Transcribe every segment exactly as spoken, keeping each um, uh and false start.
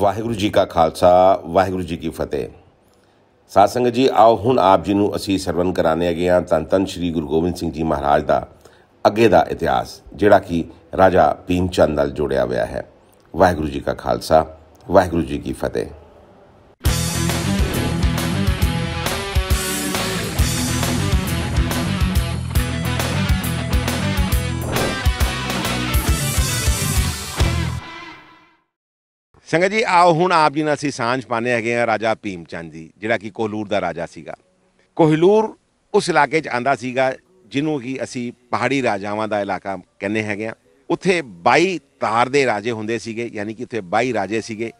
ਵਾਹਿਗੁਰੂ जी का खालसा ਵਾਹਿਗੁਰੂ जी की फतेह। सात संगत जी आओ ਹੁਣ आप जी ਨੂੰ ਅਸੀਂ ਸਰਵਨ ਕਰਾਣੇ ਹੈਗੇ ਹਾਂ ਧੰਨ ਧੰਨ श्री गुरु गोबिंद सिंह जी महाराज ਦਾ ਅੱਗੇ ਦਾ ਇਤਿਹਾਸ ਜਿਹੜਾ कि राजा भीमचंद ਨਾਲ ਜੁੜਿਆ ਹੋਇਆ ਹੈ। ਵਾਹਿਗੁਰੂ जी का खालसा ਵਾਹਿਗੁਰੂ जी की फतेह। संगत जी आओ हूँ आप जी ने असी सांझ पाने हैगे हैं राजा भीमचंद जी जिहड़ा कि कोहलूर का राजा सीगा। कोहलूर उस इलाके आंदा सीगा जिन्हों की असी पहाड़ी राजावां का इलाका कहने हैगे हैं। उत्थे बाई तार दे राजे हुंदे सीगे, यानी कि उत्थे बाई राजे सीगे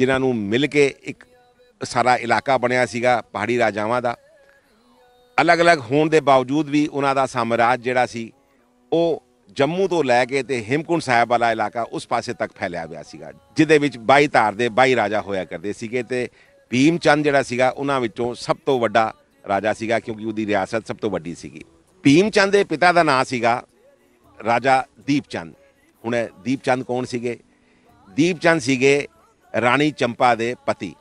जिन्हां नूं मिल के एक सारा इलाका बनिया सीगा पहाड़ी राजावां का। अलग अलग होण दे बावजूद भी उन्हां दा साम्राज जिहड़ा सी ओ जम्मू तो लैके तो हेमकुंड साहब वाला इलाका उस पासे तक फैलिया हुआ सीगा, जिहदे विच बाई धार दे बाई राजा होया करते सीगे। ते भीमचंद जिहड़ा सीगा उन्हां विचों सब तो वड्डा राजा सीगा क्योंकि उहदी रियासत सब तो वड्डी सीगी। भीमचंद दे पिता दा नाम सीगा राजा दीपचंद। हुण दीपचंद कौन सीगे? दीपचंद सीगे राणी चंपा दे पति।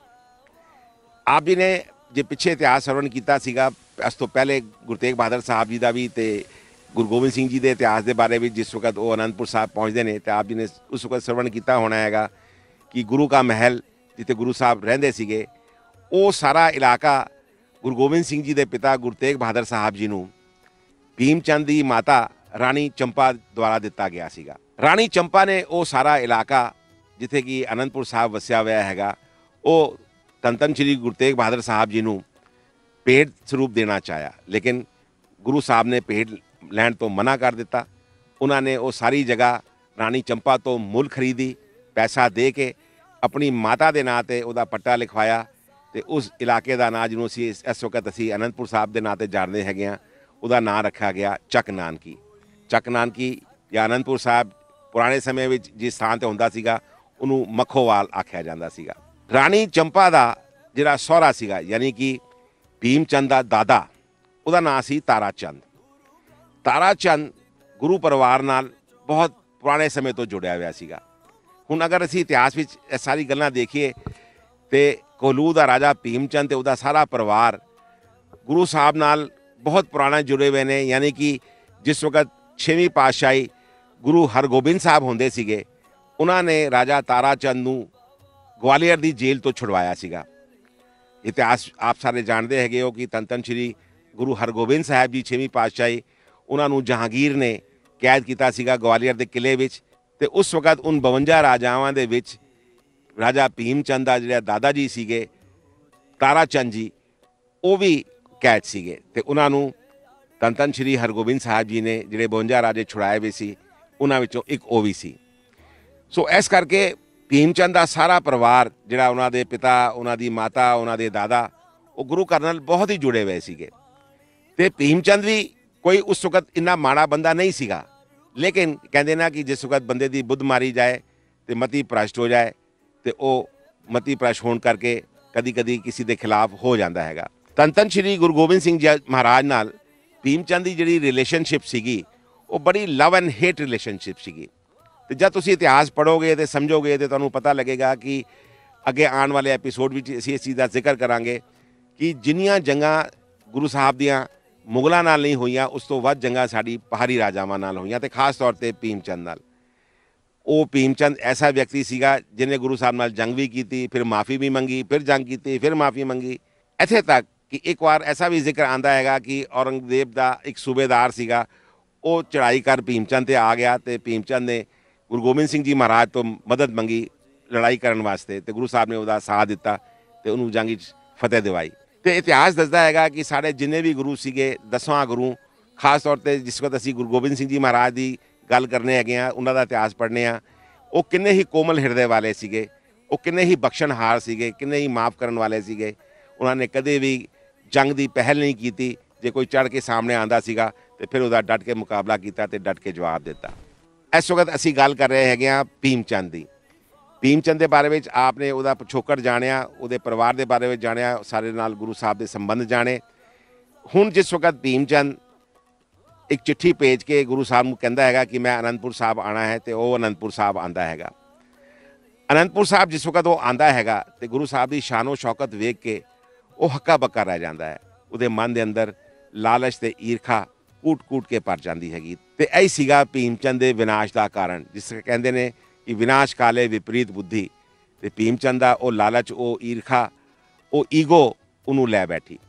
आप जी ने जे पिछे इतिहास सरवण कीता सीगा अस तो पहले गुरु तेग बहादुर साहब जी का भी ते गुरु गोबिंद सिंह जी के इतिहास के बारे में जिस वक्त वो आनंदपुर साहब पहुँचते हैं तो आप जी ने उस वक्त श्रवण किया होना है कि गुरु का महल जिते गुरु साहब रहंदे सीगे वो सारा इलाका गुरु गोबिंद सिंह जी के पिता गुरु तेग बहादुर साहब जी नूं भीमचंद की माता राणी चंपा द्वारा दिता गया सीगा। राणी चंपा ने वो सारा इलाका जिथे कि आनंदपुर साहब वसिया हुआ है वो धन धन श्री गुरु तेग बहादुर साहब जी नूं भेंट स्वरूप देना चाहया, लेकिन गुरु साहब ने भेंट लैंड तो मना कर दिता। उन्होंने वो सारी जगह रानी चंपा तो मुल खरीदी, पैसा दे के अपनी माता के नाँ से वह पट्टा लिखवाया तो उस इलाके का नाँ जिन्होंने असी इस वक्त असी आनंदपुर साहब के नाँ से जानते हैं वह नाँ रखा गया चक नानकी। चक नानकी या आनंदपुर साहब पुराने समय में जिस थान से होंदा सीगा उन्होंने मखोवाल आख्या जाता सीगा। रानी चंपा का जिहड़ा सौहरा सीगा यानी कि भीमचंद का दादा वह नाँ सी ताराचंद। ताराचंद गुरु परिवार नाल बहुत पुराने समय तो जुड़िया हुआ सीगा। हुण अगर असी इतिहास विच सारी गल्लां देखिए तो कोहलूर दा राजा भीमचंद ते उहदा सारा परिवार गुरु साहब नाल बहुत पुराने जुड़े हुए ने, यानी कि जिस वक्त छेवीं पातशाही गुरु हरगोबिंद साहब होंदे सीगे उन्हां ने राजा ताराचंद नूं ग्वालियर दी जेल तो छुड़वाया सीगा। इतिहास आप सारे जानते हैगे हो कि धन धन श्री गुरु हरगोबिंद साहब जी छेवीं पातशाही उन्होंने जहांगीर ने कैद किया सीगा ग्वालियर के किले विच। ते उस वक्त उन बवंजा राजावां दे विच राजा भीमचंद दा जिहड़ा दादा जी सीगे ताराचंद जी वो भी कैद सीगे ते उन्होंने धन धन श्री हरगोबिंद साहब जी ने जिहड़े बवंजा राजे छुड़ाए हुए सी उन्हां विचों एक वो भी सी। सो इस करके भीमचंद का सारा परिवार जिहड़ा उन्हां दे पिता उन्हां दी माता उन्हां दे दादा वो गुरु घर नाल बहुत ही जुड़े हुए सीगे। ते भीमचंद भी कोई उस वक्त इन्ना माड़ा बंदा नहीं सीगा, लेकिन कहते ना कि जिस वक्त बंदे की बुद्ध मारी जाए तो मती भ्रष्ट हो जाए तो वह मती भ्रष्ट होने करके कभी कभी किसी के खिलाफ हो जाता है। धन धन श्री गुरु गोबिंद सिंह जी महाराज नाल भीमचंद की जी रिलेशनशिप सीगी वो बड़ी लव एंड हेट रिलेशनशिप सीगी। तो जब तुम इतिहास पढ़ोगे तो समझोगे तो तुम्हें पता लगेगा कि अगे आने वाले एपीसोड में असी इस चीज़ का जिक्र करांगे कि जिन्नियां जंगां गुरु साहब दियां मुगलों नाल नहीं होइयां उस तो वध जंगां साडी पहाड़ी राजावां नाल होइयां ते खास तौर पर भीमचंद नाल। वो भीमचंद ऐसा व्यक्ति सीगा जिन्हें गुरु साहब नाल जंग भी की फिर माफ़ी भी मंगी फिर जंग की फिर माफ़ी मंगी। इत्थे तक कि एक बार ऐसा भी जिक्र आंदा है कि औरंगजेब का एक सूबेदार सीगा वो चढ़ाई कर भीमचंद ते आ गया तो भीमचंद ने गुरु गोबिंद सिंह जी महाराज तो मदद मंगी लड़ाई करने वास्ते तो गुरु साहब ने उसका साथ दिता तो उन्होंने जंग फतेह दिवाई। तो इतिहास दसदा है कि साढ़े जिन्हें भी गुरु सीगे दसवां गुरु खास तौर पर जिस वक्त असी गुरु गोबिंद सिंह जी महाराज की गल करने है उन्होंने इतिहास पढ़ने हाँ वो किन्ने ही कोमल हिरदे वाले सीगे, वो किन्ने ही बख्शणहार सीगे, किन्ने ही माफ़ करने वाले सीगे। उन्होंने कदे भी जंग की पहल नहीं की, जे कोई चढ़ के सामने आंदा सीगा तो फिर उसका डट के मुकाबला किया तो डट के जवाब दिता। इस वक्त असी गल कर रहे हैं भीमचंद की। भीमचंद के बारे में आपने उसका पिछोकड़ जानिया, उसके परिवार के बारे में जानिया, सारे नाल गुरु साहब के संबंध जाने। हुण जिस वक्त भीमचंद एक चिट्ठी भेज के गुरु साहब को कहता है कि मैं आनंदपुर साहब आना है तो वह आनंदपुर साहब आता है। ਅਨੰਦਪੁਰ ਸਾਹਿਬ जिस वक्त वो आंदा हैगा तो गुरु साहब की शानो शौकत वेख के वो हक्का बक्का रह जाता है। वो मन के अंदर लालच से ईरखा कूट कूट के भर जाती हैगी। तो यही सीगा भीमचंद के विनाश का कारण, जिस कहते हैं कि विनाश काले विपरीत बुद्धि। तो भीमचंद का वो लालच, वो ईरखा, वो ईगो उन्होंने लै बैठी।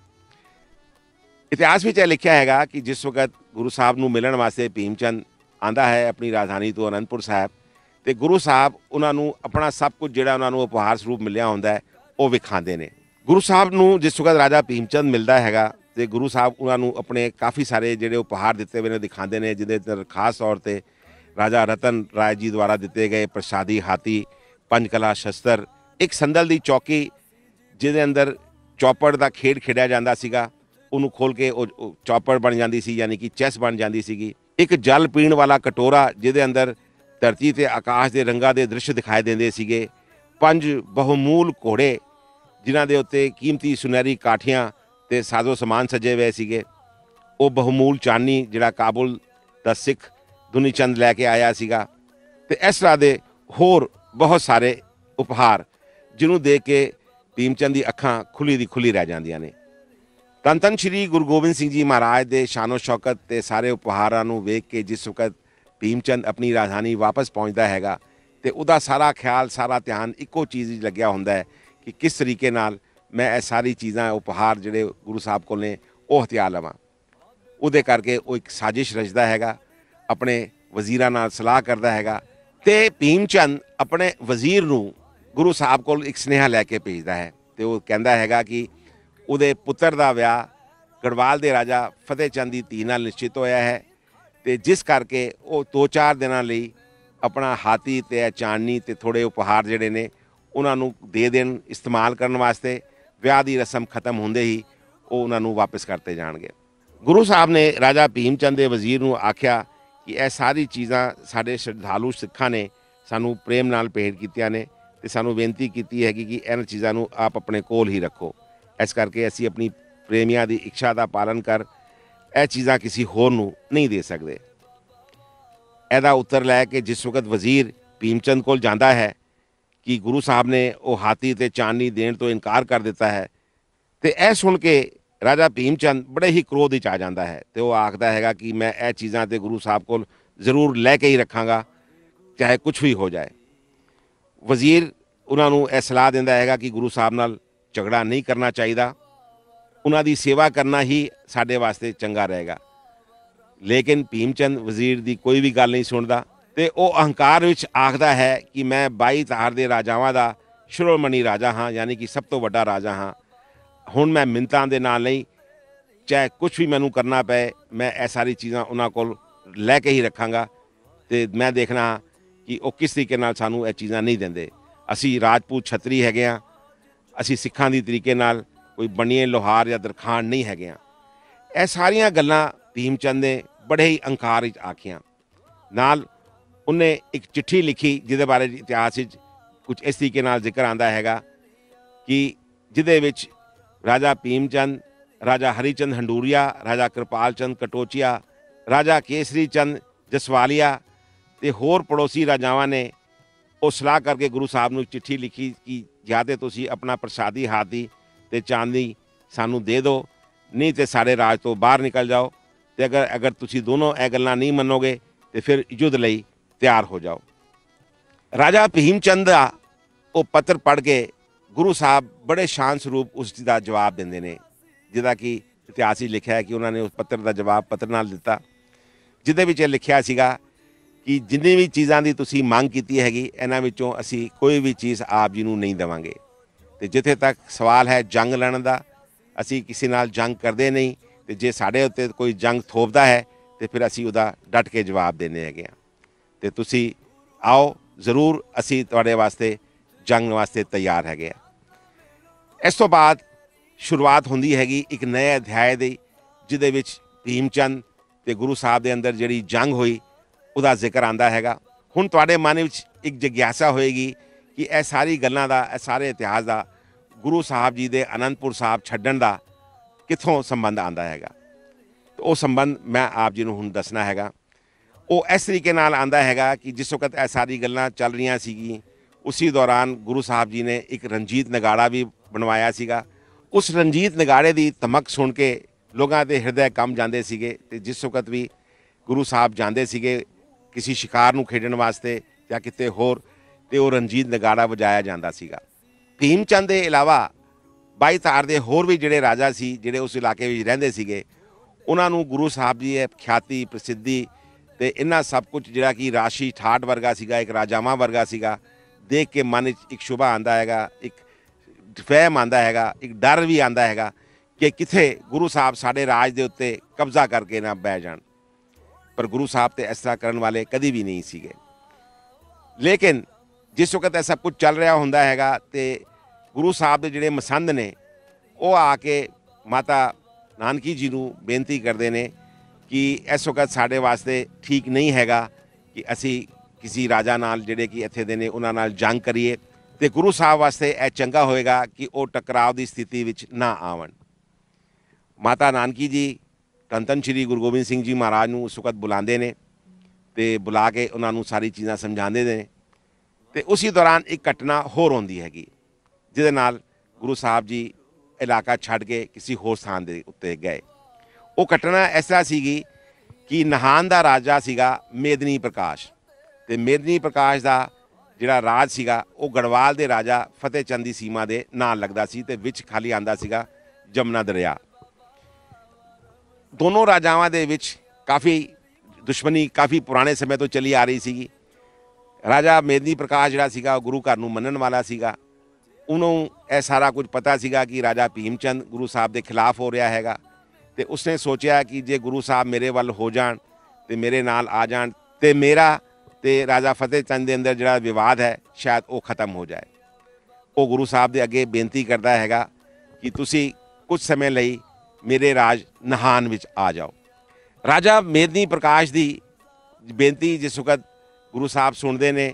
इतिहास में यह लिखा हैगा कि जिस वक्त गुरु साहब को मिलने वास्ते भीमचंद आंदा है अपनी राजधानी तो अनंदपुर साहब, तो गुरु साहब उन्होंने अपना सब कुछ जोड़ा उन्होंने उपहार स्वरूप मिलया होंदा है वो विखाते हैं। गुरु साहब न जिस वक्त राजा भीमचंद मिलता हैगा तो गुरु साहब उन्होंने अपने काफ़ी सारे जोड़े उपहार दिते हुए दिखाते हैं, जिन्हें खास तौर पर राजा रतन राय जी द्वारा दिते गए प्रसादी हाथी, पंचकला शस्त्र, एक संदल की चौकी जिदे अंदर चौपड़ का खेड खेडिया जाता सीगा, उन्होंने खोल के चौपड़ बन जाती सी, यानी कि चैस बन जाती सी। एक जल पीण वाला कटोरा जिदे अंदर धरती ते आकाश के रंगा के दृश्य दिखाई देंदे सीगे। पंज बहुमूल घोड़े जिन्हां दे उत्ते कीमती सुनहरी काठियाँ ते साजो समान सजे हुए सीगे। वो बहुमूल चानी जिहड़ा काबुल दा सिख धुनी चंद लैके आया सीगा। ते इस तरह के होर बहुत सारे उपहार जिन्होंने देख के भीमचंद की अखां खुली दी खुली रह जांदियां ने। धन धन श्री गुरु गोबिंद सिंह जी महाराज के शानो शौकत ते सारे उपहारां नूं वेख के जिस वक्त भीमचंद अपनी राजधानी वापस पहुँचता हैगा तो उदा सारा ख्याल सारा ध्यान एको चीज़ लग्या होंदा है कि किस तरीके नाल मैं ये सारी चीज़ां उपहार जिहड़े गुरु साहब कोल ने वो हथियार लवां। उहदे करके वो एक साजिश रचदा हैगा, अपने वजीरां नाल सलाह करदा हैगा ते भीमचंद अपने वजीर नूं गुरु साहब कोल एक सुनेहा लैके भेजदा है। तो वो कहंदा हैगा कि उहदे पुत्र दा विआह गढ़वाल दे राजा फतेह चंद दी धी नाल निश्चित होया है, तो जिस करके वो दो चार दिन लिए अपना हाथी तो चाननी तो थोड़े उपहार जोड़े ने उन्होंने दे देन इस्तेमाल करने वास्ते। विआह की रस्म खत्म होंदे ही वो उन्होंने वापस करते जाएंगे। गुरु साहब ने राजा भीमचंद के वजीर को आख्या कि यह सारी चीज़ा साढ़े श्रद्धालु सिखा ने सानू प्रेम नाल भेंट कीतियां ने, ते सानू बेनती की है कि इन चीज़ों को आप अपने कोल ही रखो, इस करके असी अपनी प्रेमिया की इच्छा का पालन कर यह चीज़ा किसी होर नू नहीं दे सकते। एदा उत्तर लै के जिस वक्त वजीर भीमचंद कोल जांदा है कि गुरु साहब ने वो हाथी ते चांदनी देण तो इनकार कर दिता है, तो यह सुन के राजा भीमचंद बड़े ही क्रोध विच आ जाता है। तो वह आखदा हैगा कि मैं यह चीज़ा तो गुरु साहब कोल जरूर लै के ही रखांगा चाहे कुछ भी हो जाए। वजीर उन्होंने यह सलाह दिंदा हैगा कि गुरु साहब नाल झगड़ा नहीं करना चाहिए, उन्हां दी सेवा करना ही साडे वास्ते चंगा रहेगा। लेकिन भीमचंद वजीर की कोई भी गल नहीं सुनता तो वह अहंकार विच आखदा है कि मैं बाई तार दे राजावां दा श्रोमणी राजा हाँ, यानी कि सब तो वड्डा राजा हाँ। हुण मैं मिन्तां दे नाल नहीं, चाहे कुछ भी मैनू करना पे मैं यह सारी चीज़ां उन्हां कोल लै के ही रखांगा, तो मैं देखना कि वह किस तरीके नाल सानू यह चीज़ां नहीं देंदे। असी राजपूत छतरी हैगे हां, असी सिखां दी तरीके नाल कोई बनिए लोहार या दरखान नहीं है। यह सारिया गल्लां भीमचंद ने बड़े ही अंकार आखियां। नाल उन्हें एक चिट्ठी लिखी जिदे बारे इतिहास कुछ इस तरीके नाल जिक्र आंदा हैगा कि जिदे विच राजा भीमचंद, राजा हरिचंद हंडूरिया, राजा कृपाल चंद कटोचिया, राजा केसरी चंद जसवालिया ते होर पड़ोसी राजावां ने उस सलाह करके गुरु साहब नूं चिट्ठी लिखी कि या ते तुसीं अपना प्रसादी हाथी ते चांदी सानू दे दो, नहीं तो साढ़े राज तो बाहर निकल जाओ। तो अगर अगर तुसी दोनों यह गल्लां नहीं मनोगे तो फिर युद्ध लई तैयार हो जाओ। राजा भीमचंद दा वो पत्र पढ़ के गुरु साहब बड़े शान स्वरूप उस दा जवाब देंदे ने, जिहदा कि इतिहास ही लिखा है कि उन्होंने उस पत्र का जवाब पत्र नाल दिता, जिहदे विच लिखिया सीगा कि जिन्नी भी चीज़ों की तुसी मांग कीती हैगी इन्हां विचों असी कोई भी चीज़ आप जी नूं नहीं देवांगे। तो जिथे तक सवाल है जंग लड़न का, असी किसी नाल जंग करते नहीं, तो जे साढ़े उत्ते कोई जंग थोपता है तो फिर असी उदा डट के जवाब देने है। तो तुसी आओ जरूर, असी तुहाडे वास्ते जंग वास्ते तैयार है। इस तो बाद शुरुआत होंदी हैगी एक नए अध्याय दी, जिहदे विच भीमचंद ते गुरु साहब के अंदर जिहड़ी जंग हुई उदा जिक्र आंदा हैगा। हुण तुहाडे मन विच एक जिग्यासा होएगी कि यह सारी गल्लां दा, यह सारे इतिहास का गुरु साहब जी के आनंदपुर साहब छड्डण दा कितों संबंध आंदा हैगा। तो वो संबंध मैं आप जी नूं हुण दसना हैगा। वो इस तरीके नाल आंदा हैगा कि जिस वक्त यह सारी गल्लां चल रही सीगी उसी दौरान गुरु साहब जी ने एक रंजीत नगाड़ा भी बनवाया सीगा। उस रंजीत नगाड़े की धमक सुन के लोगों के हृदय कंब जाते सीगे ते जिस वक्त भी गुरु साहब जाते सीगे किसी शिकार नूं खेडण वास्ते या किते होर ते वो रंजीत नगाड़ा वजाया जाता सीगा। भीमचंद के अलावा बाई धार के होर भी जिहड़े राजा सी जिहड़े उस इलाके में रहंदे सीगे उन्हां नूं गुरु साहब जी ने ख्याति प्रसिद्धि ते इन्हां सब कुछ जिहड़ा कि राशि ठाठ वर्गा सीगा एक राजावां वर्गा सीगा देख के मन एक शुभा आंदा हैगा एक फहम आंदा हैगा एक डर भी आंदा हैगा कि किथे गुरु साहब साडे राज दे उत्ते कब्जा करके ना बह जाण। पर गुरु साहब तो इस तरह करने वाले कभी भी नहीं सीगे। लेकिन जिस वक्त ऐसा कुछ चल रहा होंदा हैगा ते गुरु साहब के जिहड़े मसंद ने वो आके माता नानकी जी नूं बेनती करते हैं कि इस वक्त साडे वास्ते ठीक नहीं हैगा कि असी किसी राजा नाल जिहड़े कि इत्थे दे ने उन्हां नाल जंग करिए ते गुरु साहब वास्ते यह चंगा होएगा कि वो टकराव की स्थिति विच ना आवन। माता नानकी जी धन धन श्री गुरु गोबिंद सिंह जी महाराज नूं उस वक्त बुलाते हैं तो बुला के उन्हां नूं सारी चीज़ां समझाते हैं। तो उसी दौरान एक घटना होर होंदी हैगी जिहदे नाल गुरु साहब जी इलाका छड़ के किसी होर स्थान दे उत्ते गए। वो घटना इस तरह सीगी कि नाहान का राजा सीगा मेदिनी प्रकाश ते मेदिनी प्रकाश का जिहड़ा राज सीगा वो गढ़वाल के राजा फतेह चंद की सीमा के नाल लगदा सी ते विच खाली आंदा सीगा जमुना दरिया। दोनों राजावां दे विच काफ़ी दुश्मनी काफ़ी पुराने समय तो चली आ रही सीगी। राजा मेदिनी प्रकाश जिहड़ा सीगा गुरु घर नूं मनण वाला सीगा। उन्होंने यह सारा कुछ पता सीगा कि राजा भीमचंद गुरु साहब के खिलाफ हो रहा हैगा ते उसने सोचा कि जे गुरु साहब मेरे वाल हो जान ते मेरे नाल आ जान ते मेरा ते राजा फतेह चंद के अंदर जिहड़ा विवाद है शायद वो खत्म हो जाए। वो गुरु साहब के अगे बेनती करता हैगा कि तुसी कुछ समय लई मेरे राज नाहान विच आ जाओ। राजा मेदिनी प्रकाश की बेनती जिस वक्त गुरु साहब सुनते हैं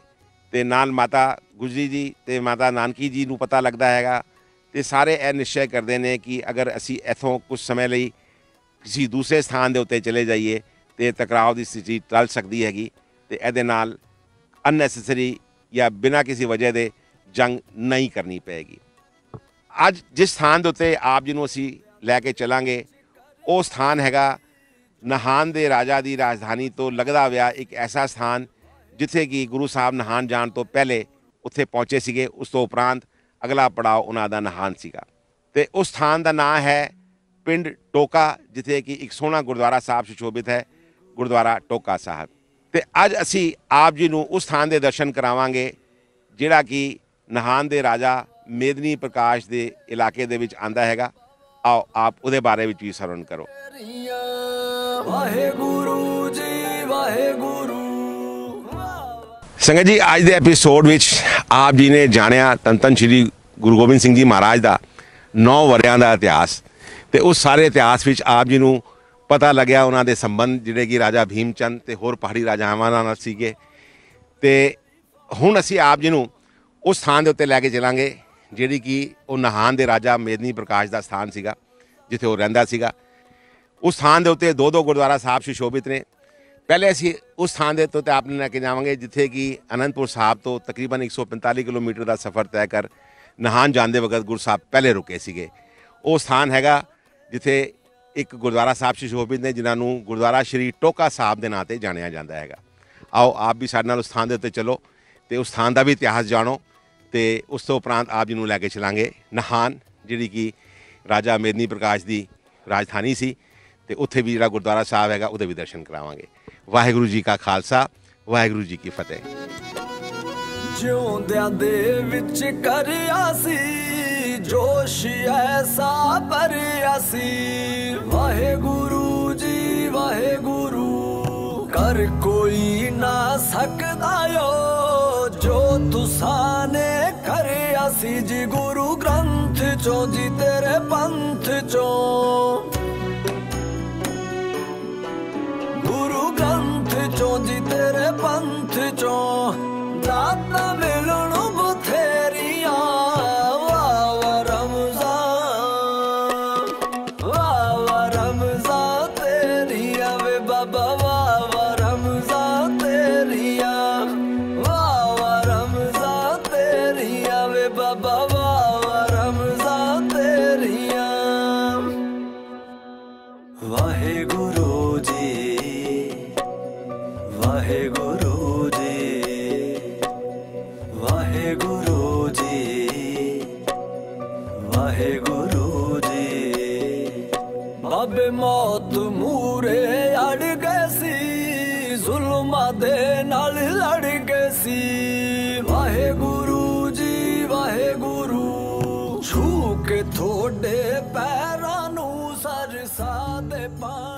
ते नाल माता गुजरी जी ते माता नानकी जी नूं पता लगता हैगा ते सारे यह निश्चय करते हैं कि अगर असी इथों कुछ समय लई किसी दूसरे स्थान के उत्ते चले जाइए तो टकराव की स्थिति टल सकती हैगी ते इहदे नाल अननैसेसरी या बिना किसी वजह के जंग नहीं करनी पेगी। अज जिस स्थान के उत्ते आप जी नूं असी लैके चलांगे वो स्थान हैगा नाहान दे राजा की राजधानी तो लगदा होया एक ऐसा स्थान जिथे कि गुरु साहब नाहान जान तो पहले उत्थे पहुँचे सीगे। उस तो उपरांत अगला पड़ाव उन्हां दा नाहान सीगा ते उस स्थान का नाम है पिंड टोका जिथे कि एक सोहना गुरुद्वारा साहब सुशोभित है गुरुद्वारा टोका साहब। ते अज असी आप जी नूं उस स्थान के दर्शन करावांगे जिहड़ा कि नाहान दे राजा मेदिनी प्रकाश के इलाके दे विच आंदा हैगा। आओ आप उहदे बारे विच भी सरवण करो। वाहेगुरू जी वाहेगुरू। संगत जी आज के एपीसोड में आप जी ने जानिया धन धन श्री गुरु गोबिंद सिंह जी महाराज का नौ वरिया का इतिहास तो उस सारे इतिहास में आप जी को पता लग्या उन्होंने संबंध जिहड़े कि राजा भीमचंद ते होर पहाड़ी राजावां नाल सीगे। ते हुण असी आप जी को उस स्थान के उत्ते लैके चलांगे जिहड़ी कि वो नाहान के राजा मेदिनी प्रकाश का स्थान सीगा जिथे वो रहिंदा सीगा। उस स्थान के उत्ते दो दो गुरुद्वारा साहब सुशोभित ने। पहले असी उस स्थान के तो आपने लैके जावे जिथे कि आनंदपुर साहब तो तकरीबन एक सौ पैंताली किलोमीटर का सफ़र तय कर नाहान जाते वक्त गुरु साहब पहले रुके सीगे। वो स्थान हैगा जिथे एक गुरुद्वारा साहब सुशोभित ने जिन्होंने गुरुद्वारा श्री टोका साहब के नाँ से जानिया जाता हैगा। आओ आप भी साडे नाल उस स्थान के उत्ते चलो तो उस स्थान का भी इतिहास जाणो तो उस तो उपरांत आप जी नूं लैके चलांगे नाहान जिहड़ी कि राजा मेदिनी प्रकाश की राजधानी सी ते उत्थे भी जिहड़ा गुरुद्वारा साहब हैगा उहदे भी दर्शन करावांगे। वाहेगुरू जी का खालसा वाहेगुरू जी की फतेह। जिउंदियां दे विच करिया सी जोश ऐसा भरिया सी वाहेगुरू जी वाहेगुरू। कर कोई ना सकदा ओ जो तुसाने करिया सी जी गुरु ग्रंथ चो जी तेरे पंथ चो जी तेरे पंथ चो दाता मिलन बथेरिया वावा रमजान वावा रमजान तेरिया वे बाबा वावा रमजान तेरिया वावा रमजान तेरिया। Bye.